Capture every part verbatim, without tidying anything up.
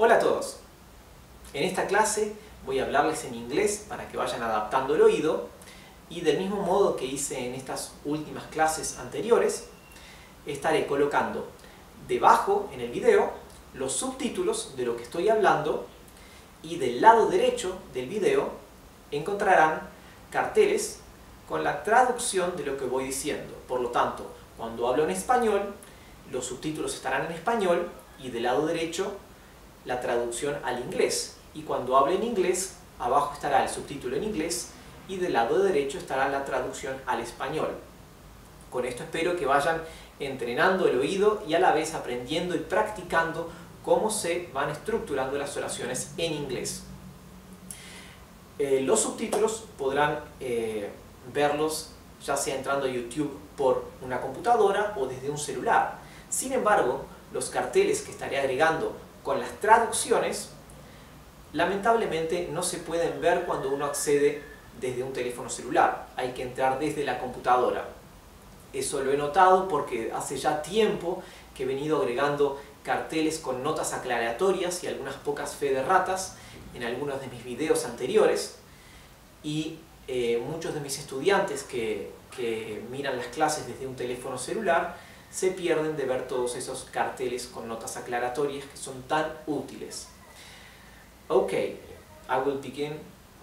Hola a todos. En esta clase voy a hablarles en inglés para que vayan adaptando el oído y del mismo modo que hice en estas últimas clases anteriores, estaré colocando debajo en el video los subtítulos de lo que estoy hablando y del lado derecho del video encontrarán carteles con la traducción de lo que voy diciendo. Por lo tanto, cuando hablo en español, los subtítulos estarán en español y del lado derecho la traducción al inglés. Y cuando hable en inglés, abajo estará el subtítulo en inglés y del lado derecho estará la traducción al español. Con esto espero que vayan entrenando el oído y a la vez aprendiendo y practicando cómo se van estructurando las oraciones en inglés. Eh, los subtítulos podrán eh, verlos ya sea entrando a YouTube por una computadora o desde un celular. Sin embargo, los carteles que estaré agregando con las traducciones lamentablemente no se pueden ver cuando uno accede desde un teléfono celular. Hay que entrar desde la computadora. Eso lo he notado porque hace ya tiempo que he venido agregando carteles con notas aclaratorias y algunas pocas fe de ratas en algunos de mis videos anteriores, y eh, muchos de mis estudiantes que, que miran las clases desde un teléfono celular se pierden de ver todos esos carteles con notas aclaratorias que son tan útiles. Ok, I will begin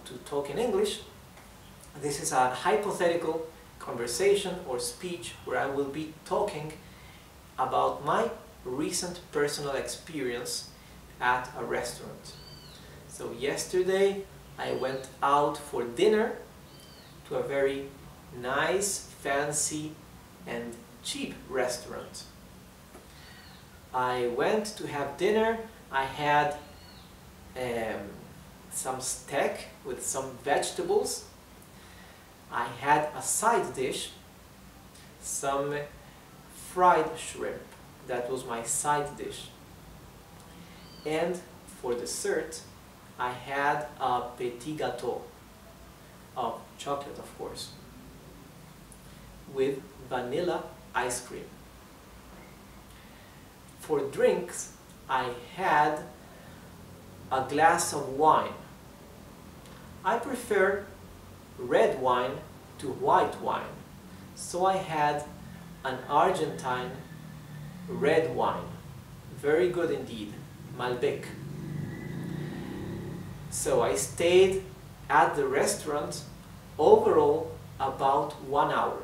to talk in English. This is a hypothetical conversation or speech where I will be talking about my recent personal experience at a restaurant. So yesterday I went out for dinner to a very nice, fancy and cheap restaurant. I went to have dinner. I had um, some steak with some vegetables. I had a side dish, some fried shrimp. That was my side dish. And for dessert, I had a petit gâteau of chocolate, of course, with vanilla ice cream. For drinks, I had a glass of wine. I prefer red wine to white wine, so I had an Argentine red wine, very good indeed, Malbec. So I stayed at the restaurant overall about one hour.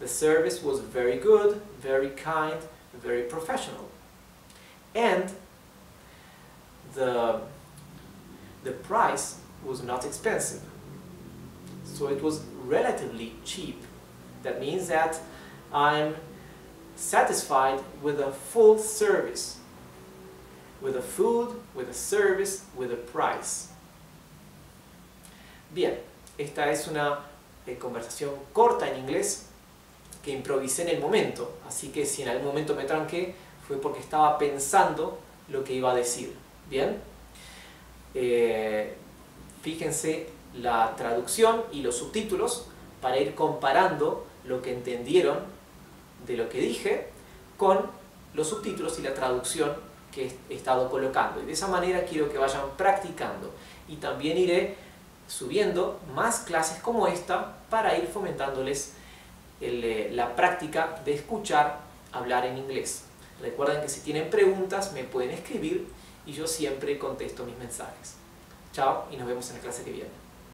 The service was very good, very kind, very professional, and the, the price was not expensive, so it was relatively cheap. That means that I'm satisfied with a full service, with a food, with a service, with a price. Bien, esta es una eh, conversación corta en inglés que improvisé en el momento, así que si en algún momento me tranqué fue porque estaba pensando lo que iba a decir. Bien, eh, fíjense la traducción y los subtítulos para ir comparando lo que entendieron de lo que dije con los subtítulos y la traducción que he estado colocando, y de esa manera quiero que vayan practicando, y también iré subiendo más clases como esta para ir fomentándoles el, la práctica de escuchar hablar en inglés. Recuerden que si tienen preguntas me pueden escribir y yo siempre contesto mis mensajes. Chao y nos vemos en la clase que viene.